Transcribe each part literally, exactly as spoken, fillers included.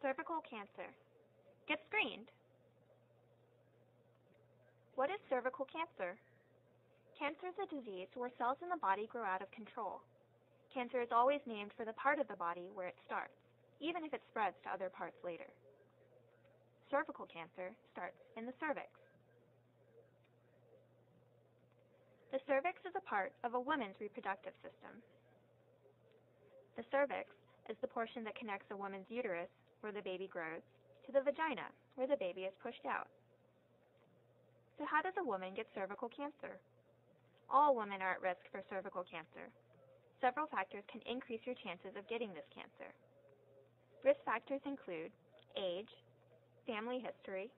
Cervical cancer. Get screened. What is cervical cancer? Cancer is a disease where cells in the body grow out of control. Cancer is always named for the part of the body where it starts, even if it spreads to other parts later. Cervical cancer starts in the cervix. The cervix is a part of a woman's reproductive system. The cervix is the portion that connects a woman's uterus, where the baby grows, to the vagina, where the baby is pushed out. So how does a woman get cervical cancer? All women are at risk for cervical cancer. Several factors can increase your chances of getting this cancer. Risk factors include age, family history,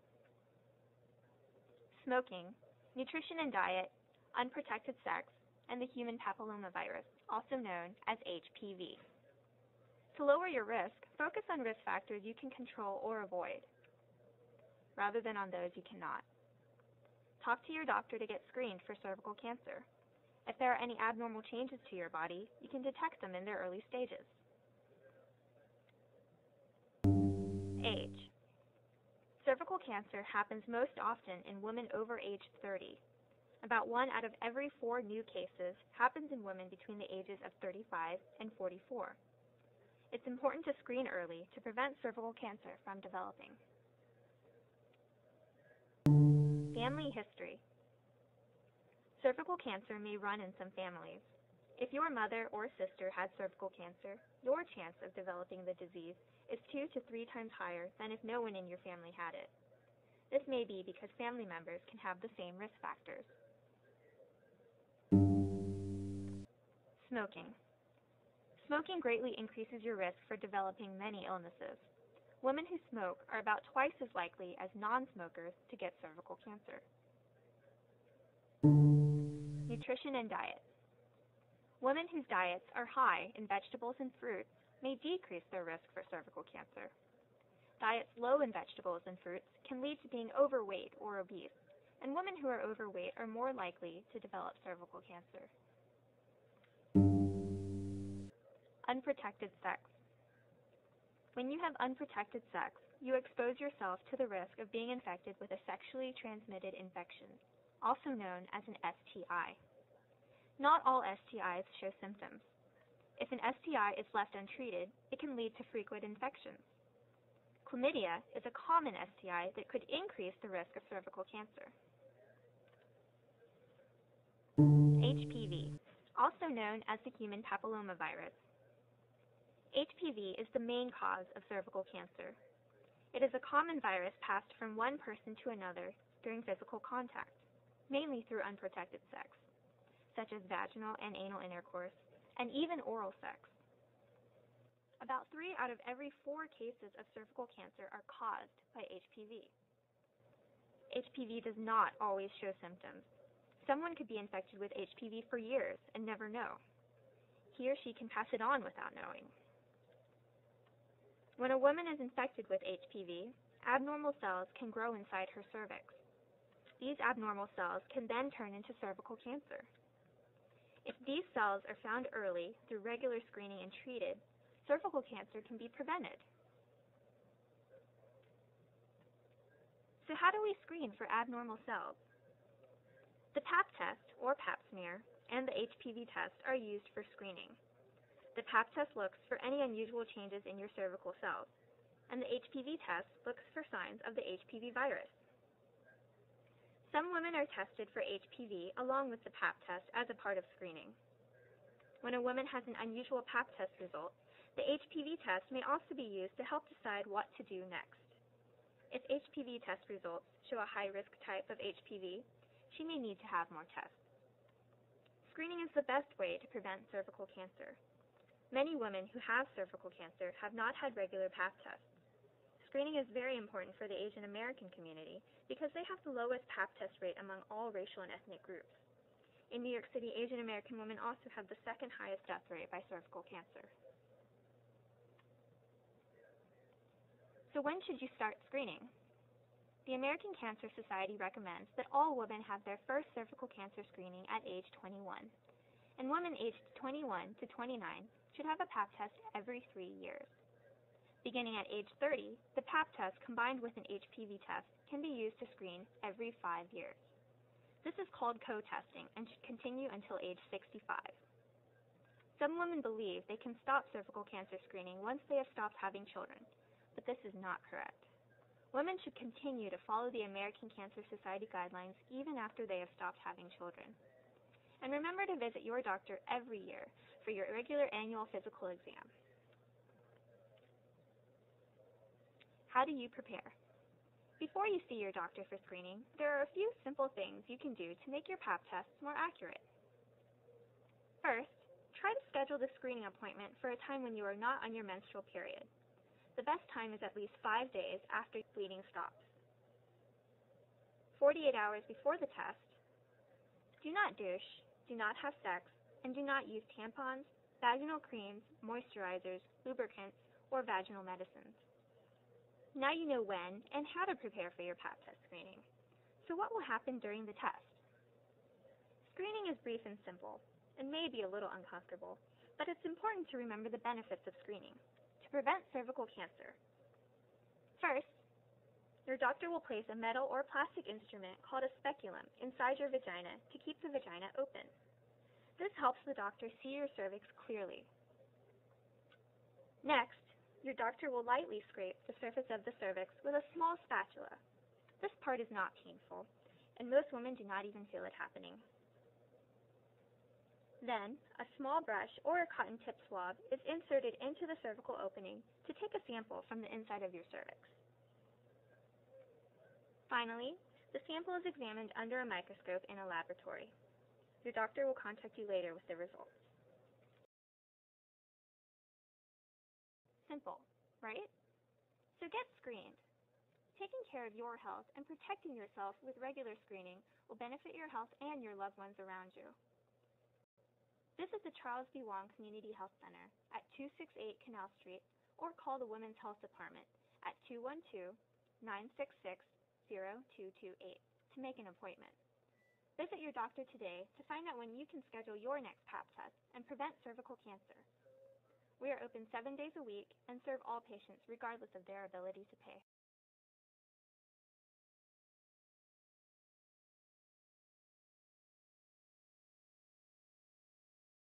smoking, nutrition and diet, unprotected sex, and the human papillomavirus, also known as H P V. To lower your risk, focus on risk factors you can control or avoid, rather than on those you cannot. Talk to your doctor to get screened for cervical cancer. If there are any abnormal changes to your body, you can detect them in their early stages. Age. Cervical cancer happens most often in women over age thirty. About one out of every four new cases happens in women between the ages of thirty-five and forty-four. It's important to screen early to prevent cervical cancer from developing. Family history. Cervical cancer may run in some families. If your mother or sister had cervical cancer, your chance of developing the disease is two to three times higher than if no one in your family had it. This may be because family members can have the same risk factors. Smoking. Smoking greatly increases your risk for developing many illnesses. Women who smoke are about twice as likely as non-smokers to get cervical cancer. Nutrition and diet. Women whose diets are high in vegetables and fruits may decrease their risk for cervical cancer. Diets low in vegetables and fruits can lead to being overweight or obese, and women who are overweight are more likely to develop cervical cancer. Unprotected sex. When you have unprotected sex, you expose yourself to the risk of being infected with a sexually transmitted infection, also known as an S T I. Not all S T Is show symptoms. If an S T I is left untreated, it can lead to frequent infections. Chlamydia is a common S T I that could increase the risk of cervical cancer. H P V, also known as the human papillomavirus. H P V is the main cause of cervical cancer. It is a common virus passed from one person to another during physical contact, mainly through unprotected sex, such as vaginal and anal intercourse, and even oral sex. About three out of every four cases of cervical cancer are caused by H P V. H P V does not always show symptoms. Someone could be infected with H P V for years and never know. He or she can pass it on without knowing. When a woman is infected with H P V, abnormal cells can grow inside her cervix. These abnormal cells can then turn into cervical cancer. If these cells are found early through regular screening and treated, cervical cancer can be prevented. So how do we screen for abnormal cells? The Pap test, or Pap smear, and the H P V test are used for screening. The Pap test looks for any unusual changes in your cervical cells, and the H P V test looks for signs of the H P V virus. Some women are tested for H P V along with the Pap test as a part of screening. When a woman has an unusual Pap test result, the H P V test may also be used to help decide what to do next. If H P V test results show a high-risk type of H P V, she may need to have more tests. Screening is the best way to prevent cervical cancer. Many women who have cervical cancer have not had regular Pap tests. Screening is very important for the Asian American community because they have the lowest Pap test rate among all racial and ethnic groups. In New York City, Asian American women also have the second highest death rate by cervical cancer. So when should you start screening? The American Cancer Society recommends that all women have their first cervical cancer screening at age twenty-one, and women aged twenty-one to twenty-nine should have a Pap test every three years. Beginning at age thirty, the Pap test combined with an H P V test can be used to screen every five years. This is called co-testing and should continue until age sixty-five. Some women believe they can stop cervical cancer screening once they have stopped having children, but this is not correct. Women should continue to follow the American Cancer Society guidelines even after they have stopped having children. And remember to visit your doctor every year for your regular annual physical exam. How do you prepare? Before you see your doctor for screening, there are a few simple things you can do to make your Pap tests more accurate. First, try to schedule the screening appointment for a time when you are not on your menstrual period. The best time is at least five days after bleeding stops. forty-eight hours before the test, do not douche, do not have sex, and do not use tampons, vaginal creams, moisturizers, lubricants, or vaginal medicines. Now you know when and how to prepare for your Pap test screening. So what will happen during the test? Screening is brief and simple, and may be a little uncomfortable, but it's important to remember the benefits of screening to prevent cervical cancer. First, your doctor will place a metal or plastic instrument called a speculum inside your vagina to keep the vagina open. This helps the doctor see your cervix clearly. Next, your doctor will lightly scrape the surface of the cervix with a small spatula. This part is not painful, and most women do not even feel it happening. Then, a small brush or a cotton tip swab is inserted into the cervical opening to take a sample from the inside of your cervix. Finally, the sample is examined under a microscope in a laboratory. Your doctor will contact you later with the results. Simple, right? So get screened. Taking care of your health and protecting yourself with regular screening will benefit your health and your loved ones around you. This is the Charles B. Wang Community Health Center at two sixty-eight Canal Street, or call the Women's Health Department at two one two, nine six six, zero two two eight to make an appointment. Visit your doctor today to find out when you can schedule your next Pap test and prevent cervical cancer. We are open seven days a week and serve all patients regardless of their ability to pay.